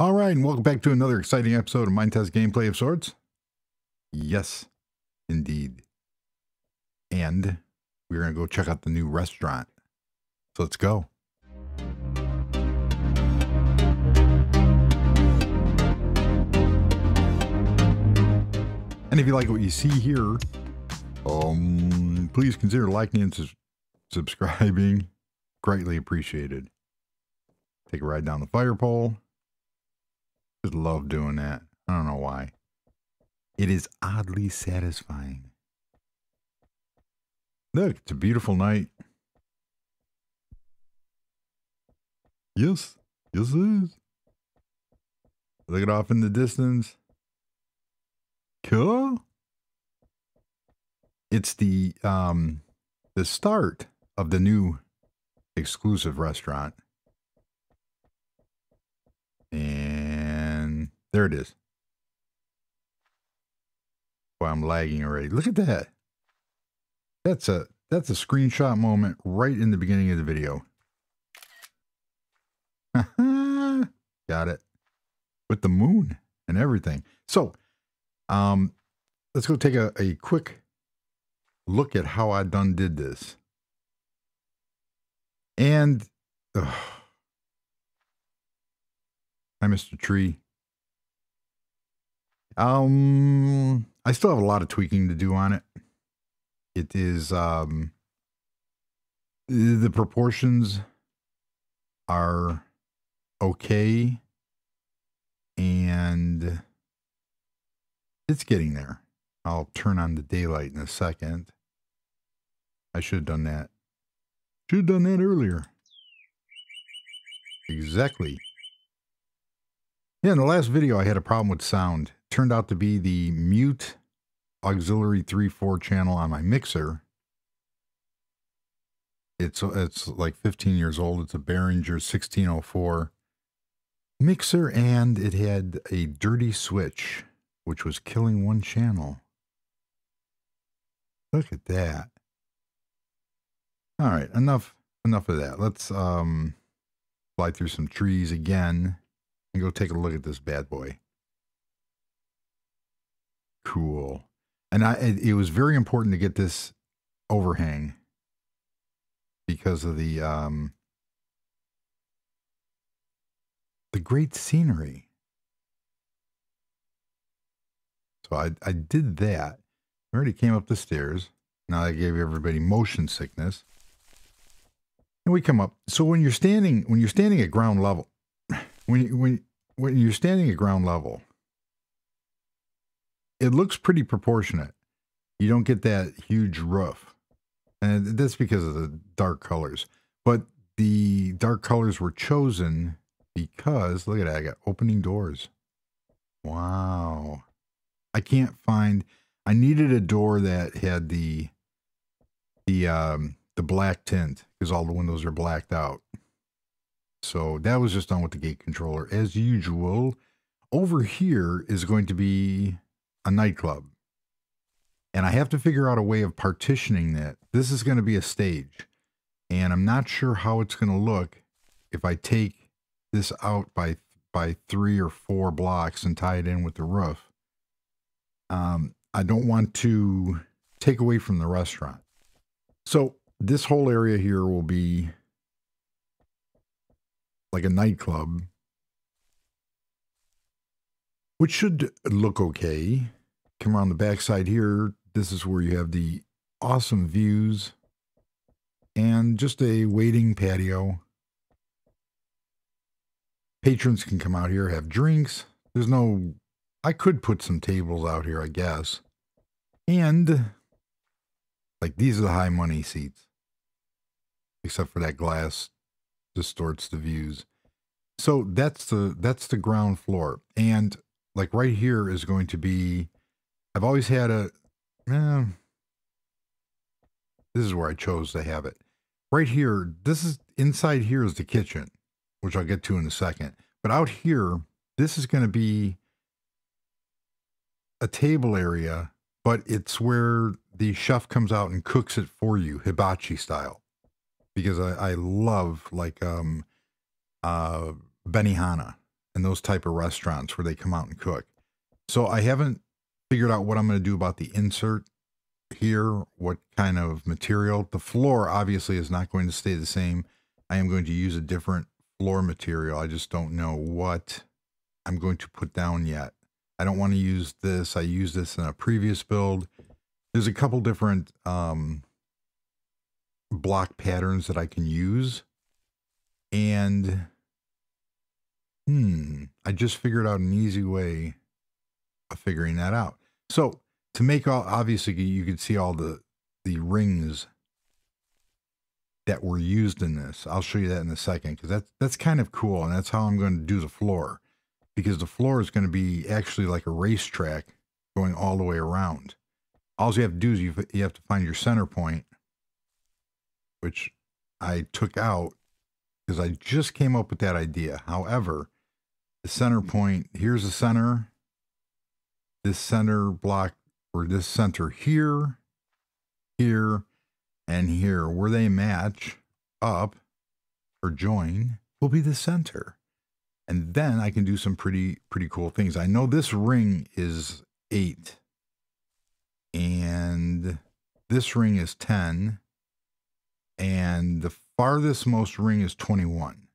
All right, and welcome back to another exciting episode of Mind Test Gameplay of Sorts. Yes, indeed. And we're going to go check out the new restaurant. So let's go. And if you like what you see here, please consider liking and subscribing. Greatly appreciated. Take a ride down the fire pole. Just love doing that. I don't know why. It is oddly satisfying. Look, it's a beautiful night. Yes, yes it is. Look it off in the distance. Cool. It's the start of the new exclusive restaurant. And there it is. Boy, I'm lagging already. Look at that. That's a screenshot moment right in the beginning of the video. Got it. With the moon and everything. So, let's go take a quick look at how I did this. And, hi, Mr. Tree. I still have a lot of tweaking to do on it. It is, the proportions are okay. And it's getting there. I'll turn on the daylight in a second. I should have done that. Should have done that earlier. Exactly. Yeah, in the last video, I had a problem with sound. It turned out to be the mute auxiliary 3/4 channel on my mixer. It's like 15 years old. It's a Behringer 1604 mixer, and it had a dirty switch, which was killing one channel. Look at that. All right, enough of that. Let's fly through some trees again. And go take a look at this bad boy. Cool. And it was very important to get this overhang because of the great scenery. So I did that. I already came up the stairs. Now I gave everybody motion sickness. And we come up. So when you're standing at ground level, when you're standing at ground level, it looks pretty proportionate. You don't get that huge roof. And that's because of the dark colors. But the dark colors were chosen because, look at that, I got opening doors. Wow. I can't find, I needed a door that had the black tint because all the windows are blacked out. So that was just done with the gate controller. As usual, over here is going to be a nightclub. And I have to figure out a way of partitioning that. This is going to be a stage. And I'm not sure how it's going to look if I take this out by 3 or 4 blocks and tie it in with the roof. I don't want to take away from the restaurant. So this whole area here will be like a nightclub, which should look okay. Come around the backside here. This is where you have the awesome views and just a waiting patio. Patrons can come out here, have drinks. There's no, I could put some tables out here, I guess. And like these are the high money seats, except for that glass distorts the views. So that's the ground floor. And like right here is going to be, I've always had a, this is where I chose to have it. Right here, this is, inside here is the kitchen, which I'll get to in a second. But out here, this is going to be a table area, but it's where the chef comes out and cooks it for you, hibachi style. Because I love like Benihana, and those type of restaurants where they come out and cook. So I haven't figured out what I'm going to do about the insert here, what kind of material. The floor obviously is not going to stay the same. I am going to use a different floor material. I just don't know what I'm going to put down yet. I don't want to use this. I used this in a previous build. There's a couple different block patterns that I can use. And I just figured out an easy way of figuring that out. So to make all, obviously you could see all the rings that were used in this. I'll show you that in a second, because that's kind of cool, and that's how I'm going to do the floor, because the floor is going to be actually like a racetrack going all the way around. All you have to do is you have to find your center point, which I took out because I just came up with that idea. However, the center point, here's the center, this center block, or this center here, here, and here, where they match up or join will be the center. And then I can do some pretty cool things. I know this ring is 8 and this ring is 10 and the farthest most ring is 21.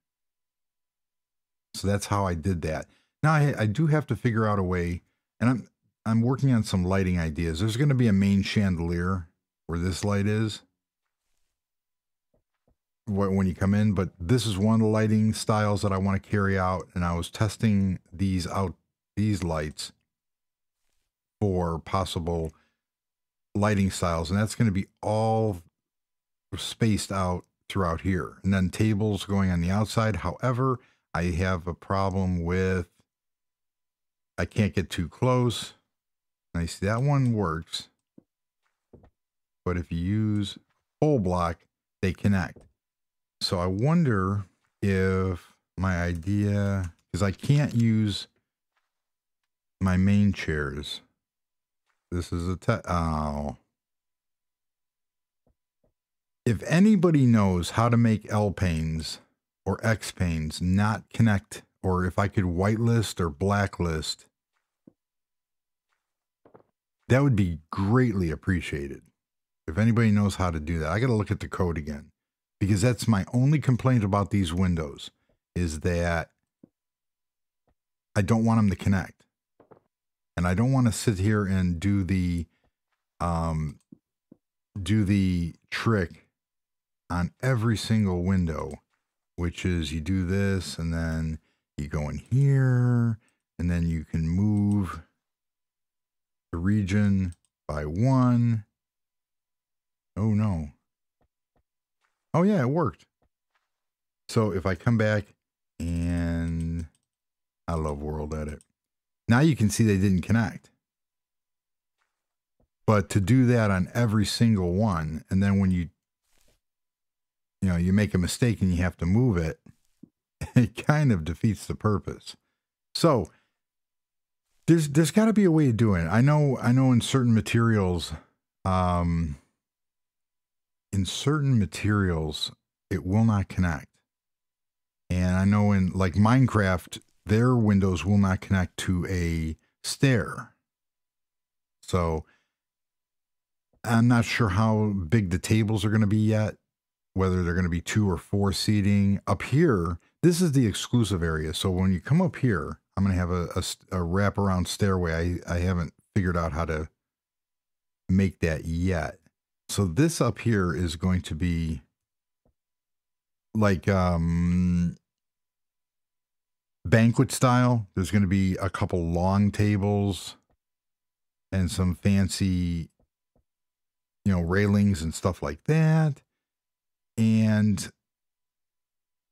So that's how I did that. Now I do have to figure out a way, and I'm working on some lighting ideas. There's going to be a main chandelier where this light is when you come in, but this is one of the lighting styles that I want to carry out, and I was testing these out, these lights, for possible lighting styles, and that's going to be all spaced out throughout here, and then tables going on the outside. However, I have a problem with, I can't get too close. Nice, that one works, but if you use pole block, they connect. So I wonder if my idea, because I can't use my main chairs. This is a oh. If anybody knows how to make L panes or X panes not connect, or if I could whitelist or blacklist, that would be greatly appreciated. If anybody knows how to do that, I got to look at the code again, because that's my only complaint about these windows, is that I don't want them to connect. And I don't want to sit here and do the trick on every single window, which is you do this and then you go in here and then you can move the region by 1. Oh no. Oh yeah, it worked. So if I come back, and I love World Edit. Now you can see they didn't connect. But to do that on every single one, and then when you make a mistake and you have to move it, it kind of defeats the purpose. So there's got to be a way of doing it. I know in certain materials, it will not connect. And I know in like Minecraft, their windows will not connect to a stair. So I'm not sure how big the tables are going to be yet, whether they're going to be 2 or 4 seating. Up here, this is the exclusive area. So when you come up here, I'm going to have a wraparound stairway. I haven't figured out how to make that yet. So this up here is going to be like banquet style. There's going to be a couple long tables and some fancy, railings and stuff like that. And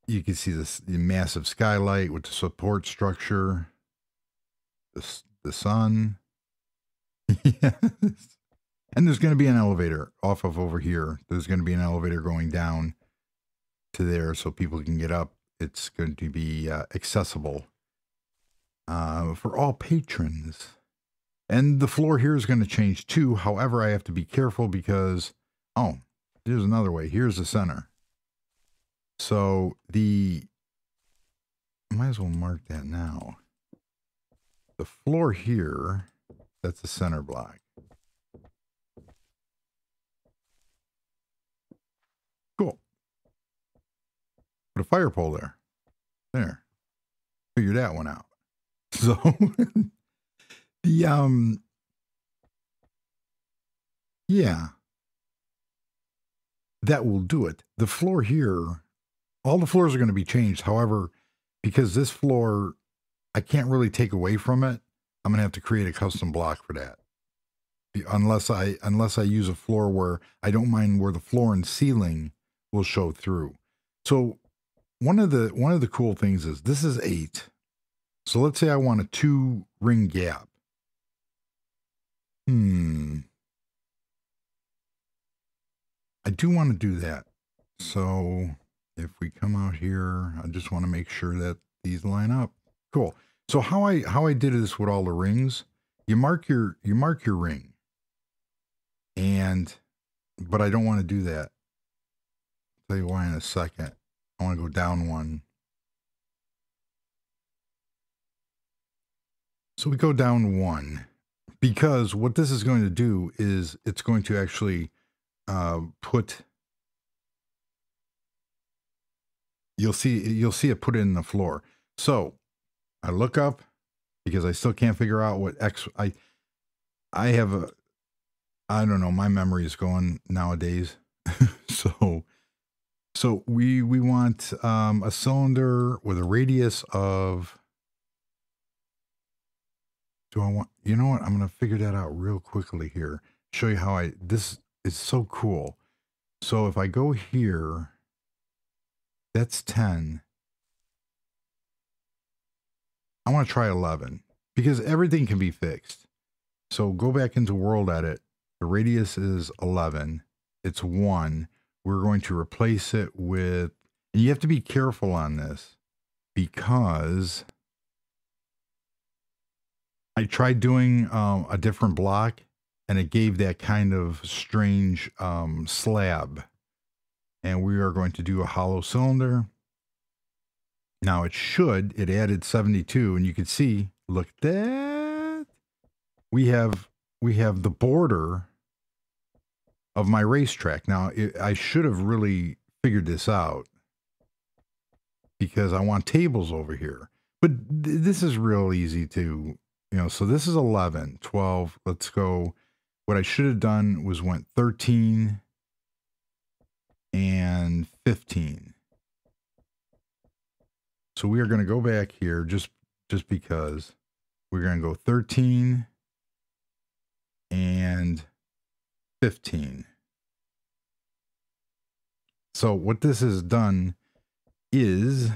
you can see this massive skylight with the support structure, the sun. Yes. And there's going to be an elevator off of over here. There's going to be an elevator going down to there so people can get up. It's going to be accessible for all patrons. And the floor here is going to change too. However, I have to be careful because, oh, there's another way. Here's the center. So the might as well mark that now. The floor here, that's the center block. Cool. Put a fire pole there. There. Figure that one out. So the yeah. That will do it. The floor here, all the floors are going to be changed. However, because this floor, I can't really take away from it, I'm going to have to create a custom block for that. Unless I use a floor where I don't mind where the floor and ceiling will show through. So one of the cool things is this is 8. So let's say I want a 2-ring gap. I do want to do that. So if we come out here, I just want to make sure that these line up. Cool. So how I did this with all the rings, you mark your ring. But I don't want to do that. I'll tell you why in a second. I want to go down one. So we go down one because what this is going to do is it's going to actually you'll see it put in the floor. So I look up because I still can't figure out what X I have a, I don't know, my memory is going nowadays. so we want a cylinder with a radius of, do I want, you know what, I'm going to figure that out real quickly here. Show you how this is so cool. So if I go here, that's 10. I want to try 11 because everything can be fixed. So go back into World Edit. The radius is 11. It's 1. We're going to replace it with, and you have to be careful on this because I tried doing a different block and it gave that kind of strange slab. And we are going to do a hollow cylinder. Now it added 72, and you can see, look at that. We have the border of my racetrack. Now I should have really figured this out because I want tables over here, but this is real easy to, you know, so this is 11, 12, let's go. What I should have done was went 13 and 15. So we are going to go back here just because we're going to go 13 and 15. So what this has done is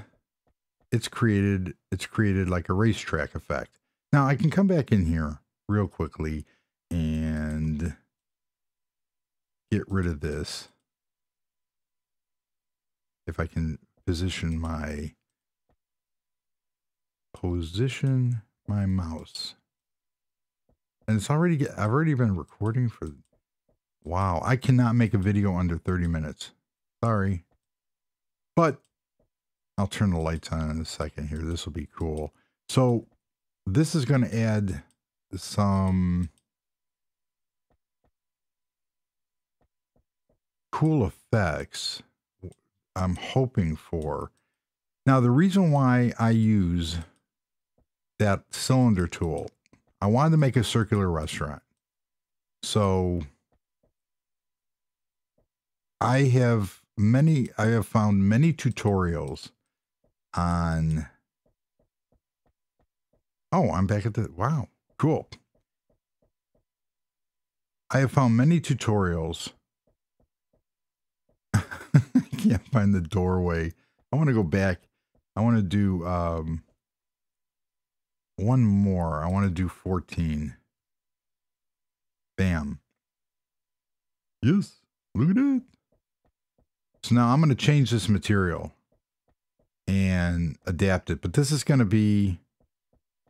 it's created like a racetrack effect. Now I can come back in here real quickly and get rid of this. If I can position my mouse. And it's already, I've already been recording for, wow, I cannot make a video under 30 minutes. Sorry. But I'll turn the lights on in a second here. This will be cool. So this is going to add some cool effects I'm hoping for. Now, the reason why I use that cylinder tool, I wanted to make a circular restaurant. So I have found many tutorials on, oh, I'm back at the, wow, cool. I have found many tutorials. Can't find the doorway. I want to go back. I want to do one more. I want to do 14. Bam. Yes, look at it. So now I'm going to change this material and adapt it, but this is going to be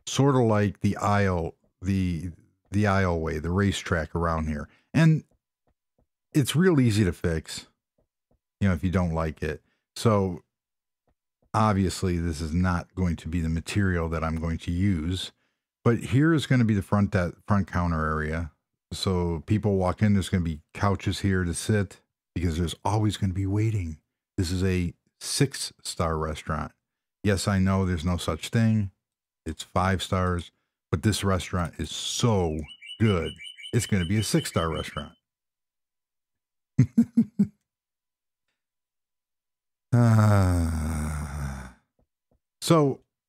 sort of like the aisle, the aisleway, the racetrack around here. And it's real easy to fix, you know, if you don't like it. So Obviously, this is not going to be the material that I'm going to use, but here is going to be the front counter area. So people walk in, there's going to be couches here to sit because there's always going to be waiting. This is a 6-star restaurant. Yes, I know there's no such thing. It's 5 stars, but this restaurant is so good. It's going to be a 6-star restaurant.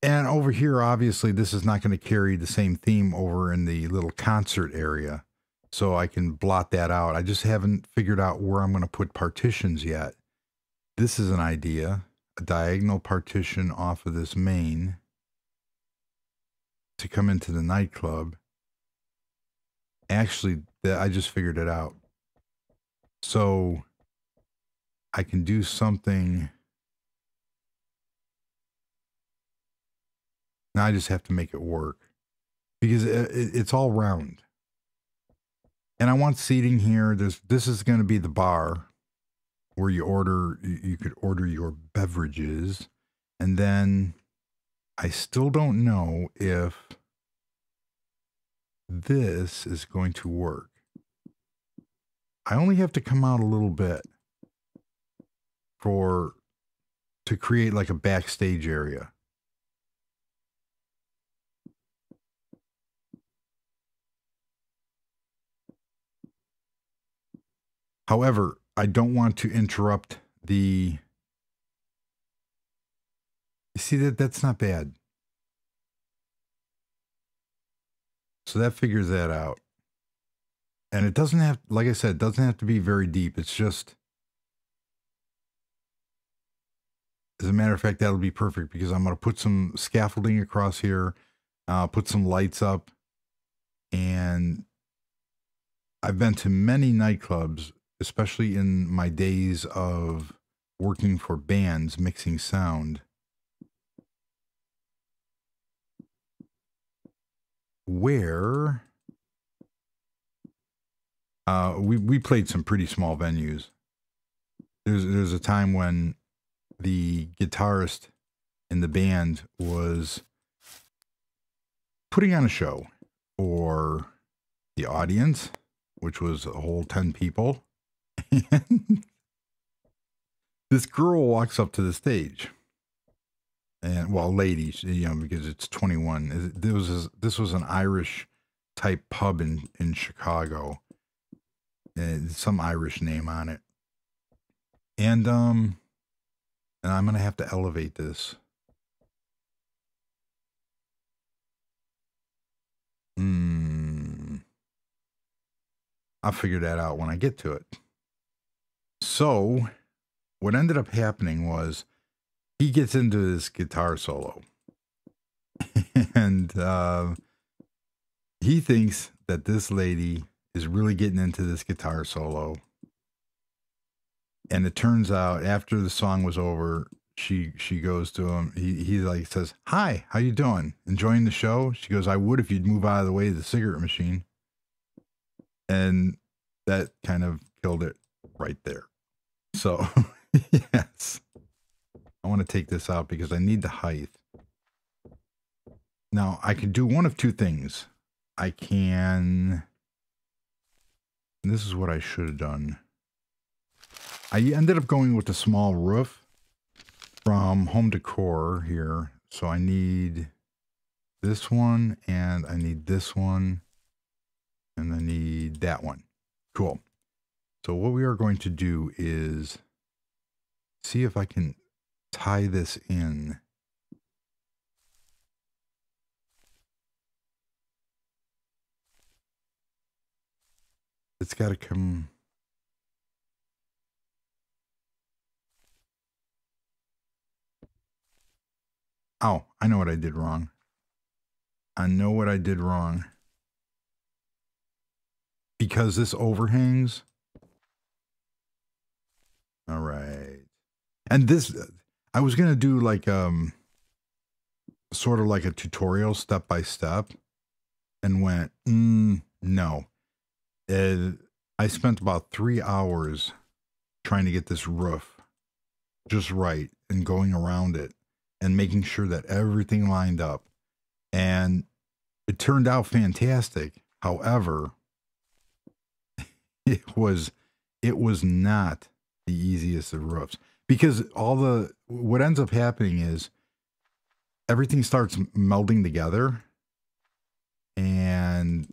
And over here, obviously, this is not going to carry the same theme over in the little concert area. So I can blot that out. I just haven't figured out where I'm going to put partitions yet. This is an idea. A diagonal partition off of this main to come into the nightclub. Actually, I just figured it out. So I can do something. Now I just have to make it work because it's all round. And I want seating here. This is going to be the bar where you order. You could order your beverages. And then I still don't know if this is going to work. I only have to come out a little bit to create like a backstage area. However, I don't want to interrupt the... You see, that's not bad. So that figures that out. And it doesn't have, like I said, it doesn't have to be very deep. It's just... As a matter of fact, that'll be perfect because I'm going to put some scaffolding across here, put some lights up. And I've been to many nightclubs, especially in my days of working for bands, mixing sound, where we played some pretty small venues. There's a time when the guitarist in the band was putting on a show for the audience, which was a whole 10 people. And this girl walks up to the stage, and well, ladies, you know, because it's 21. This was an Irish type pub in Chicago, and some Irish name on it. And I'm gonna have to elevate this. I'll figure that out when I get to it. So what ended up happening was he gets into this guitar solo and he thinks that this lady is really getting into this guitar solo. And it turns out after the song was over, she goes to him. He like says, "Hi, how you doing? Enjoying the show?" She goes, "I would if you'd move out of the way of the cigarette machine." And that kind of killed it right there. So, yes. I want to take this out because I need the height. Now, I can do one of two things. I can... And this is what I should have done. I ended up going with a small roof from Home Decor here. So I need this one, and I need this one. And I need that one. Cool. So what we are going to do is see if I can tie this in. It's got to come. Oh, I know what I did wrong. I know what I did wrong. Because this overhangs. All right. And this, I was going to do like, sort of like a tutorial step by step and went, no. I spent about 3 hours trying to get this roof just right and going around it. and making sure that everything lined up. And it turned out fantastic. However, it was not the easiest of roofs, because what ends up happening is everything starts melding together. And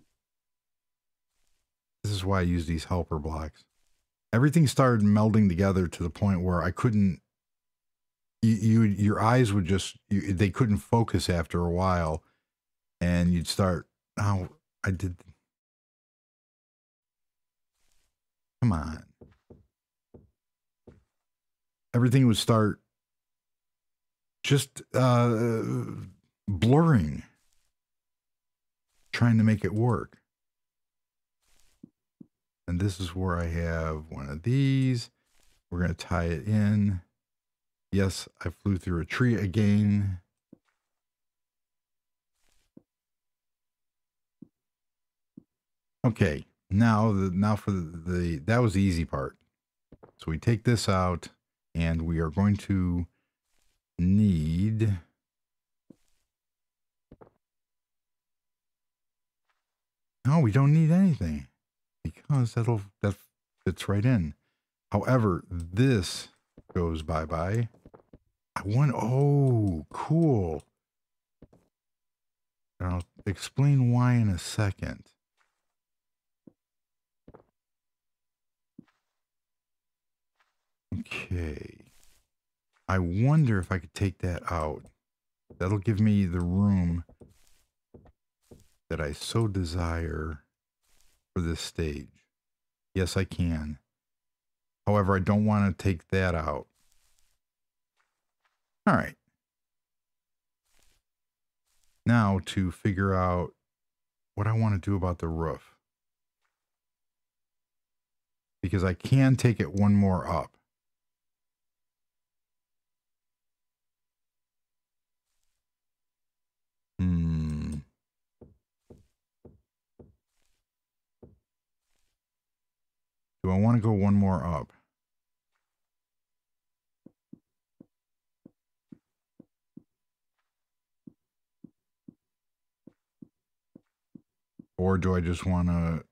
this is why I use these helper blocks. Everything started melding together to the point where I couldn't, your eyes would just, they couldn't focus after a while, and you'd start, oh, I did. Come on. Everything would start just blurring, trying to make it work. And this is where I have one of these. We're going to tie it in. Yes, I flew through a tree again. Okay, now for the that was the easy part. So we take this out, and we are going to need no, we don't need anything, because that fits right in. However, this goes bye-bye. I want, oh, cool. And I'll explain why in a second. Okay. I wonder if I could take that out. That'll give me the room that I so desire for this stage. Yes, I can. However, I don't want to take that out. All right. Now to figure out what I want to do about the roof. Because I can take it one more up. Do I want to go one more up? Or do I just want to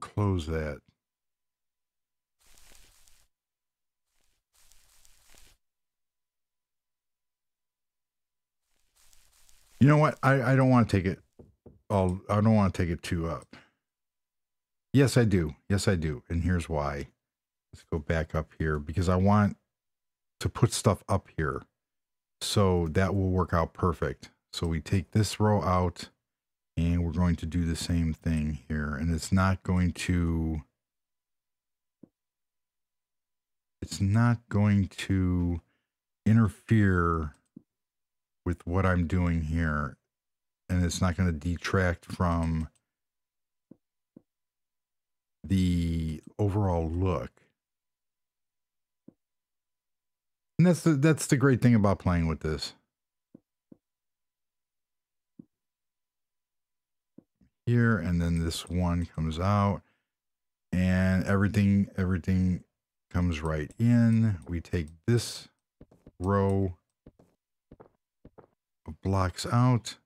close that? You know what? I don't want to take it all. I don't want to take it two up. Yes, I do. Yes, I do. And here's why. Let's go back up here, because I want to put stuff up here. So that will work out perfect. So we take this row out, and we're going to do the same thing here. And it's not going to interfere with what I'm doing here. And it's not going to detract from the overall look. And that's the great thing about playing with this. Here, and then this one comes out, and everything comes right in. We take this row of blocks out,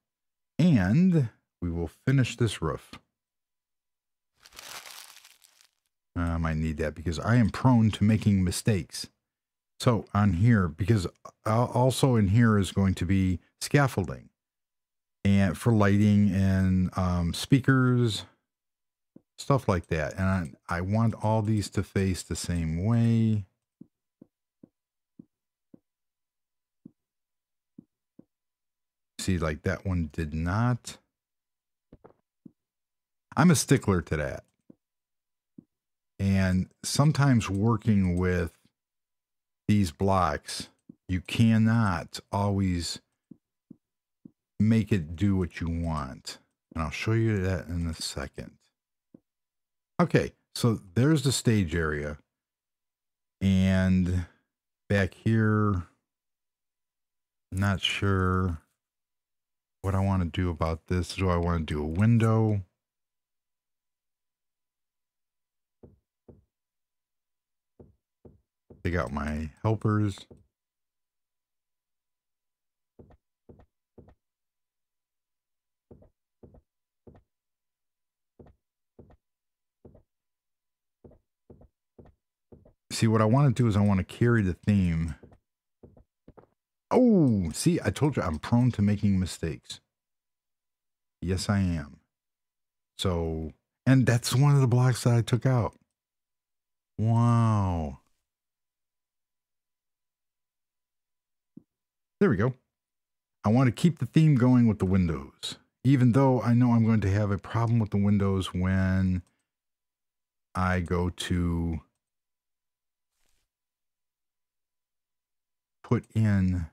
and we will finish this roof. I might need that, because I am prone to making mistakes. So on here, because also in here is going to be scaffolding and for lighting and speakers, stuff like that. And I want all these to face the same way. See, like that one did not. I'm a stickler to that. And sometimes working with these blocks, you cannot always make it do what you want. And I'll show you that in a second. Okay, so there's the stage area. And back here, not sure what I want to do about this. Do I want to do a window? Take out my helpers. see, what I want to do is I want to carry the theme. Oh, see, I told you I'm prone to making mistakes. Yes, I am. So, and that's one of the blocks that I took out. Wow. There we go. I want to keep the theme going with the windows, even though I know I'm going to have a problem with the windows when I go to put in.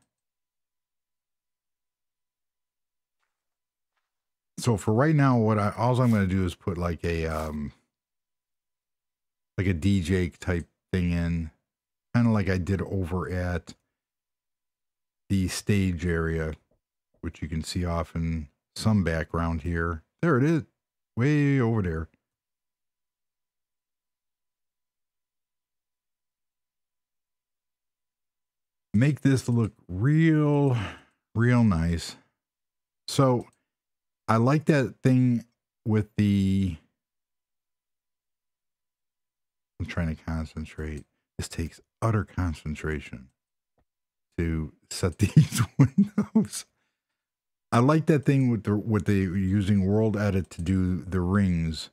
So for right now, what I, all I'm going to do is put like a DJ type thing in, kind of like I did over at the stage area, which you can see off in some background here. There it is, way over there. Make this look real, real nice. So I like that thing with the, I'm trying to concentrate. This takes utter concentration to set these windows. I like that thing with the, what they were using World Edit to do the rings.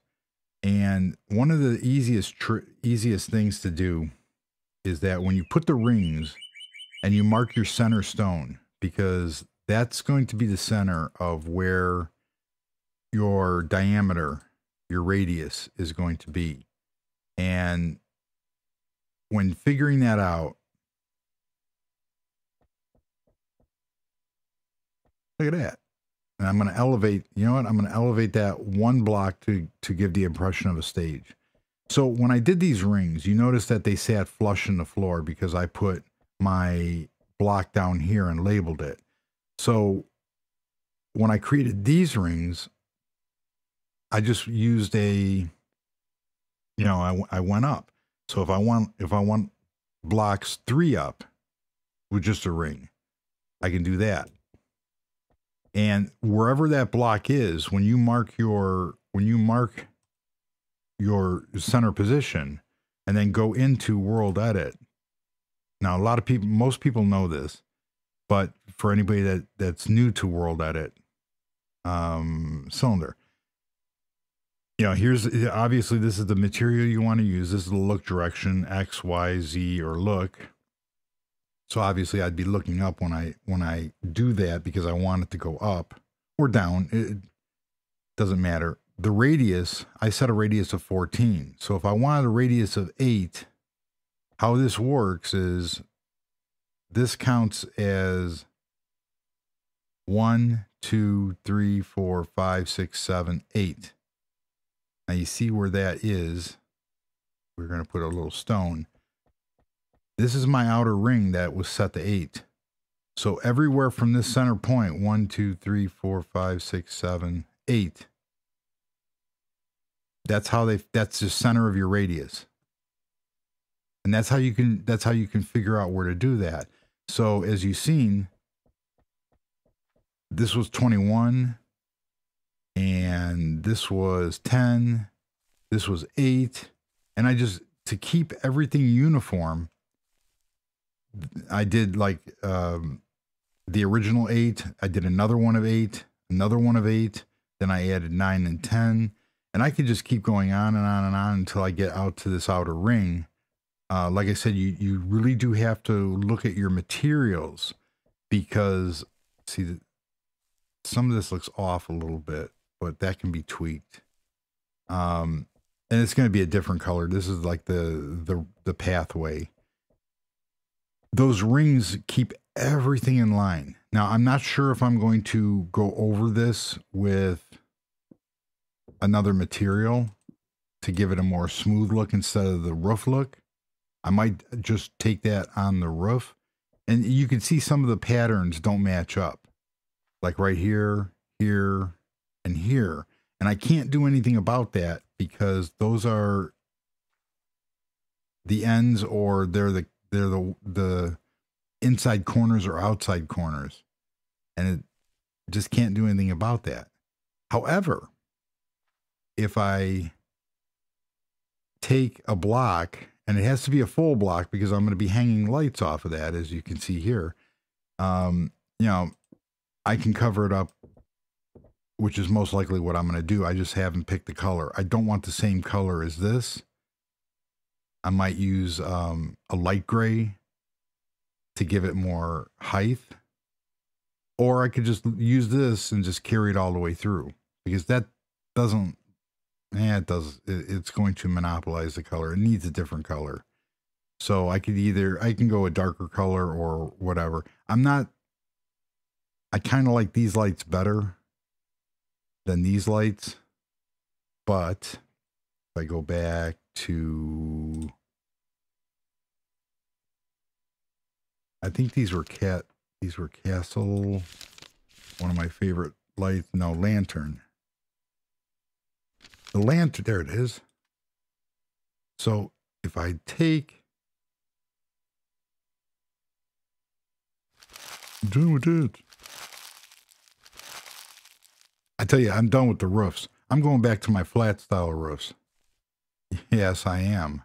And one of the easiest things to do is that when you put the rings and you mark your center stone, because that's going to be the center of where your diameter, your radius is going to be. And when figuring that out, look at that. And I'm going to elevate, you know what? I'm going to elevate that one block to give the impression of a stage. So when I did these rings, you notice that they sat flush in the floor because I put my block down here and labeled it. So when I created these rings, I just used a, you know, I went up. So if I want blocks 3 up with just a ring, I can do that. And wherever that block is, when you mark your center position and then go into World Edit. Now, a lot of people, most people know this, but for anybody that's new to World Edit, cylinder, you know, here's, obviously this is the material you want to use. This is the look direction, X, Y, Z, or look. So obviously I'd be looking up when I do that because I want it to go up or down. It doesn't matter. The radius, I set a radius of 14. So if I wanted a radius of 8, how this works is this counts as 1, 2, 3, 4, 5, 6, 7, 8. Now you see where that is. We're going to put a little stone. This is my outer ring that was set to 8. So everywhere from this center point, 1, 2, 3, 4, 5, 6, 7, 8. That's the center of your radius. And that's how you can figure out where to do that. So as you've seen, this was 21, and this was 10, this was 8, and I just, to keep everything uniform, I did like the original 8, I did another one of 8, another one of 8, then I added 9 and 10, and I could just keep going on and on and on until I get out to this outer ring. Like I said, you really do have to look at your materials because, see, some of this looks off a little bit, but that can be tweaked. And it's going to be a different color. This is like the pathway. Those rings keep everything in line. Now, I'm not sure if I'm going to go over this with another material to give it a more smooth look instead of the roof look. I might just take that on the roof, and you can see some of the patterns don't match up, like right here, here, and here. And I can't do anything about that because those are the ends, or they're the inside corners or outside corners, and it just can't do anything about that. However, if I take a block And it has to be a full block because I'm going to be hanging lights off of that, as you can see here. You know, I can cover it up, which is most likely what I'm going to do. I just haven't picked the color. I don't want the same color as this. I might use a light gray to give it more height. Or I could just use this and just carry it all the way through, because that doesn't, yeah, it does. It's going to monopolize the color. It needs a different color. So I could either, I can go a darker color or whatever. I'm not, I kind of like these lights better than these lights. But if I go back to, I think these were Castle, one of my favorite lights. No, lantern. The lantern, there it is. So if I take, I'm done with it. I tell you, I'm done with the roofs. I'm going back to my flat style roofs. Yes, I am.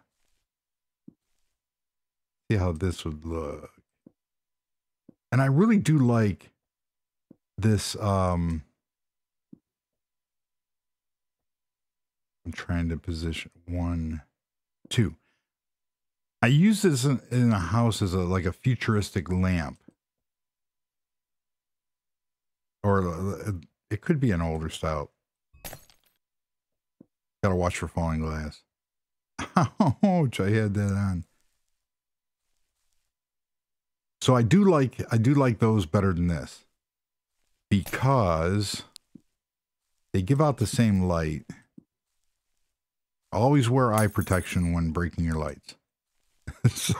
See how this would look. And I really do like this, I'm trying to position 1, 2. I use this in a house as a, like a futuristic lamp. Or it could be an older style. Gotta watch for falling glass. Ouch, I had that on. So I do like those better than this, because they give out the same light. Always wear eye protection when breaking your lights. So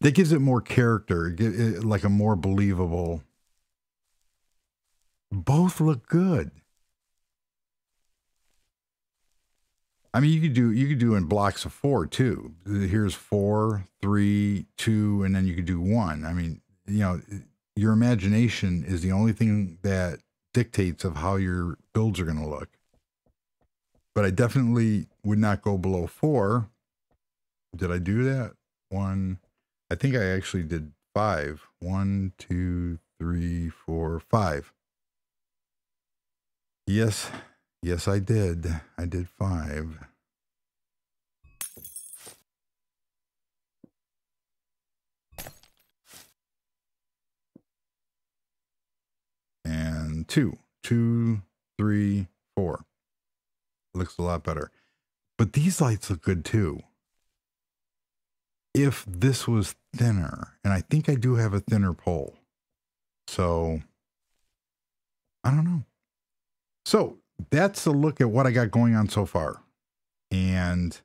that gives it more character, it like a more believable. Both look good. I mean, you could do in blocks of 4 too. Here's 4, 3, 2, and then you could do 1. I mean, you know, your imagination is the only thing that dictates of how your builds are going to look. But I definitely would not go below 4. Did I do that? 1. I think I actually did 5. 1, 2, 3, 4, 5. Yes. Yes, I did. I did 5. And 2, 2, 3, 4. Looks a lot better. But these lights look good too. If this was thinner, and I think I do have a thinner pole. So, I don't know. So, that's a look at what I got going on so far. And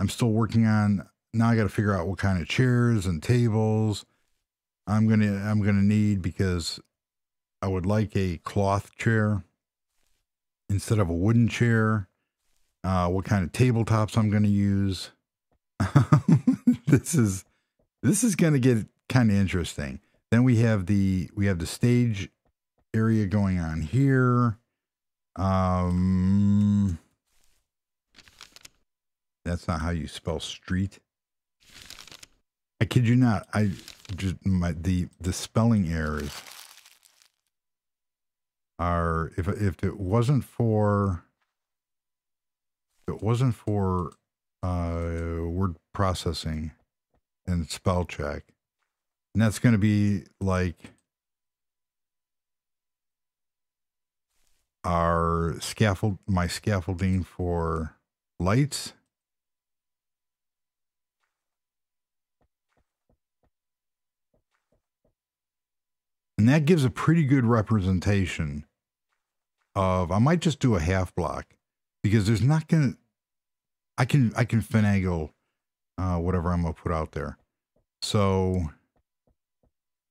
I'm still working on, now I got to figure out what kind of chairs and tables I'm going to need, because I would like a cloth chair instead of a wooden chair. What kind of tabletops I'm going to use. This is going to get kind of interesting. Then we have the stage area going on here. That's not how you spell street. I kid you not. I just, the spelling errors are, if it wasn't for word processing and spell check, and that's going to be like our my scaffolding for lights. And that gives a pretty good representation of, I might just do a half block, because there's not gonna, I can finagle whatever I'm gonna put out there. So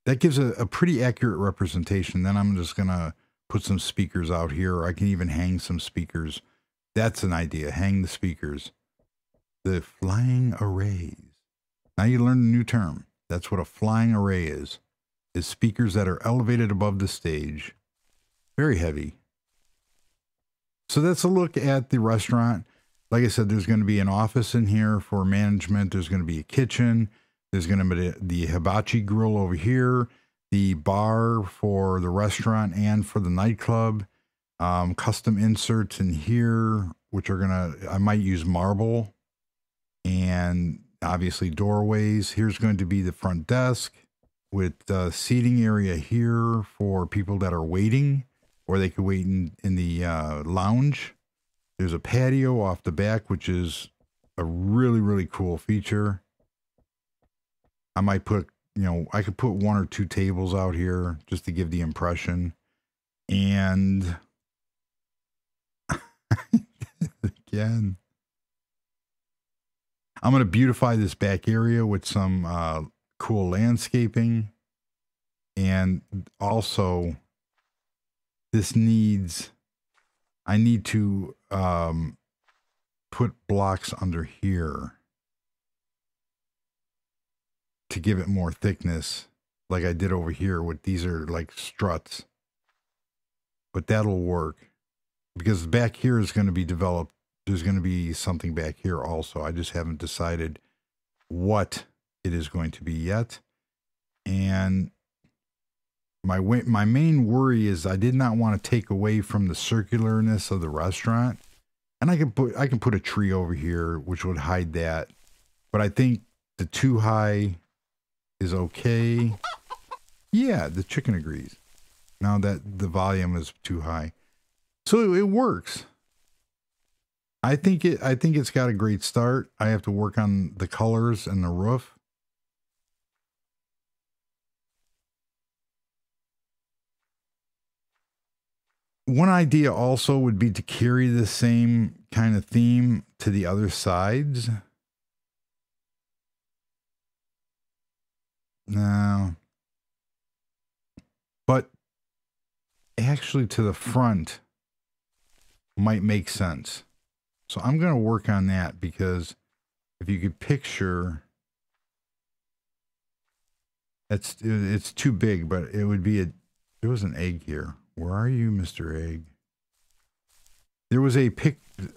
that gives a pretty accurate representation. Then I'm just gonna put some speakers out here. I can even hang some speakers. That's an idea. Hang the speakers. The flying arrays. Now you learn a new term. That's what a flying array is. Is speakers that are elevated above the stage. Very heavy. So that's a look at the restaurant. Like I said, there's going to be an office in here for management. There's going to be a kitchen. There's going to be the hibachi grill over here, the bar for the restaurant and for the nightclub, custom inserts in here, which are going to, I might use marble, and obviously doorways. Here's going to be the front desk with seating area here for people that are waiting, or they could wait in the lounge. There's a patio off the back, which is a really, really cool feature. I might put, you know, I could put one or two tables out here just to give the impression. And again, I'm going to beautify this back area with some cool landscaping. And also, this needs, I need to put blocks under here to give it more thickness, like I did over here with these are like struts. But that'll work because back here is going to be developed. There's going to be something back here also. I just haven't decided what it is going to be yet. And my main worry is I did not want to take away from the circularness of the restaurant. And I can put a tree over here, which would hide that. But I think the too high is okay. Yeah, the chicken agrees. Now that the volume is too high. So it works. I think it's got a great start. I have to work on the colors and the roof. One idea also would be to carry the same kind of theme to the other sides. No. But actually to the front might make sense. So I'm going to work on that, because if you could picture, it's too big, but it would be there was an egg here. Where are you, Mr. Egg? There was a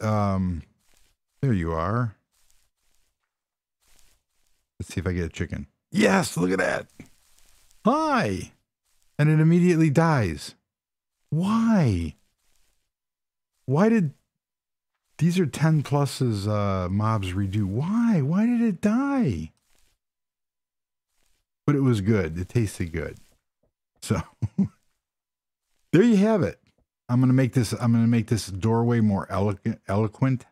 there you are. Let's see if I get a chicken. Yes, look at that. Hi. And it immediately dies. Why? Why did, these are 10 pluses mobs redo. Why? Why did it die? But it was good. It tasted good. So there you have it. I'm gonna make this doorway more eloquent,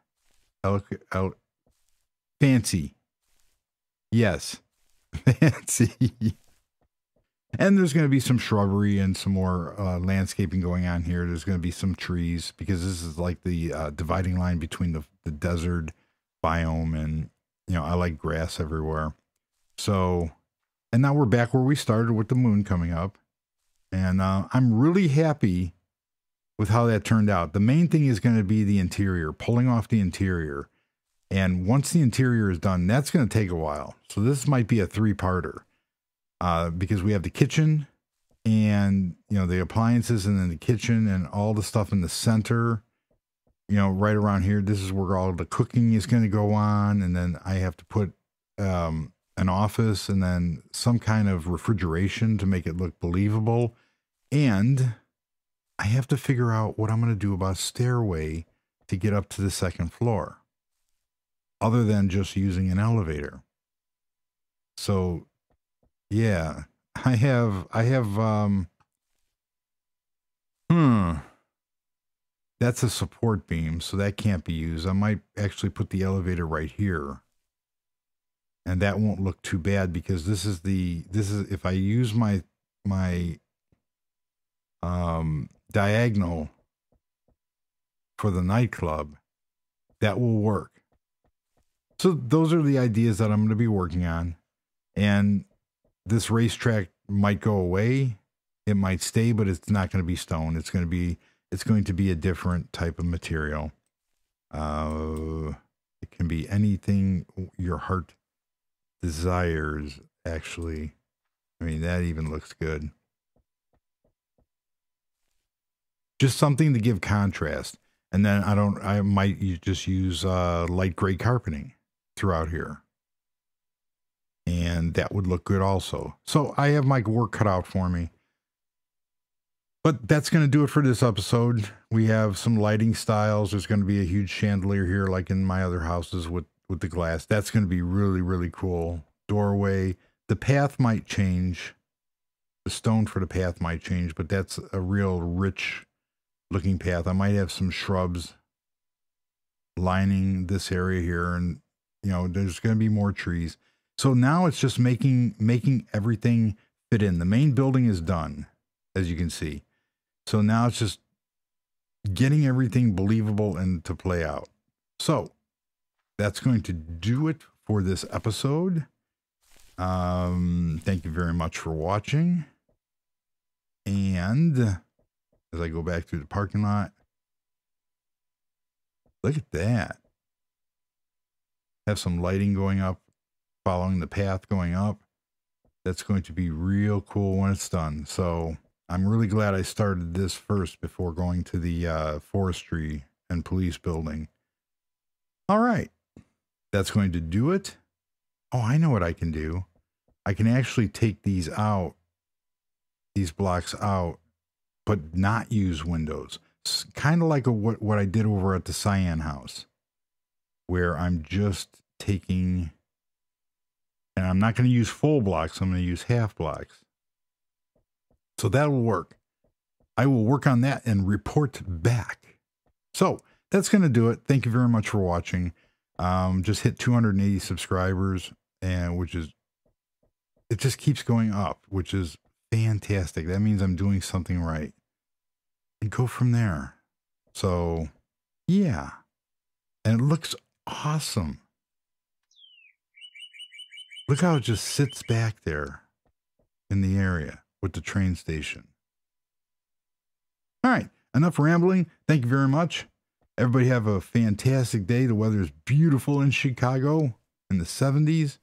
fancy. Yes, fancy. And there's gonna be some shrubbery and some more landscaping going on here. There's gonna be some trees, because this is like the dividing line between the desert biome and, you know, I like grass everywhere. So, and now we're back where we started with the moon coming up. And I'm really happy with how that turned out. The main thing is going to be the interior, pulling off the interior. And once the interior is done, that's going to take a while. So this might be a three-parter because we have the kitchen and, you know, the appliances, and then the kitchen and all the stuff in the center, you know, right around here. This is where all the cooking is going to go on. And then I have to put an office and then some kind of refrigeration to make it look believable. And I have to figure out what I'm going to do about stairway to get up to the second floor, other than just using an elevator. So yeah, I have, that's a support beam, so that can't be used. I might actually put the elevator right here. And that won't look too bad, because this is if I use my diagonal for the nightclub, that will work. So those are the ideas that I'm going to be working on. And this racetrack might go away. It might stay, but it's not going to be stone. It's going to be a different type of material. It can be anything your heart desires, actually. I mean, that even looks good. Just something to give contrast. And then I might just use light gray carpeting throughout here. And that would look good also. So I have my work cut out for me. But that's going to do it for this episode. We have some lighting styles. There's going to be a huge chandelier here like in my other houses with the glass. That's going to be really, really cool. Doorway. The path might change. The stone for the path might change, but that's a real rich looking path. I might have some shrubs lining this area here, and you know, there's going to be more trees. So now it's just making everything fit in. The main building is done, as you can see. So now it's just getting everything believable and to play out. So that's going to do it for this episode. Thank you very much for watching. And as I go back through the parking lot, look at that. Have some lighting going up, following the path going up. That's going to be real cool when it's done. So I'm really glad I started this first before going to the forestry and police building. All right, that's going to do it. Oh, I know what I can do. I can actually take these out, these blocks out, but not use windows. It's kind of like what I did over at the Cyan house, where I'm just taking, and I'm not going to use full blocks. I'm going to use half blocks. So that'll work. I will work on that and report back. So that's going to do it. Thank you very much for watching. Just hit 280 subscribers, and it just keeps going up, which is fantastic. That means I'm doing something right. And go from there. So, yeah. And it looks awesome. Look how it just sits back there in the area with the train station. All right, enough rambling. Thank you very much. Everybody have a fantastic day. The weather is beautiful in Chicago in the 70s.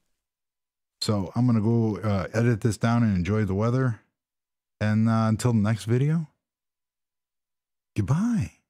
So I'm going to go edit this down and enjoy the weather. And until the next video, goodbye.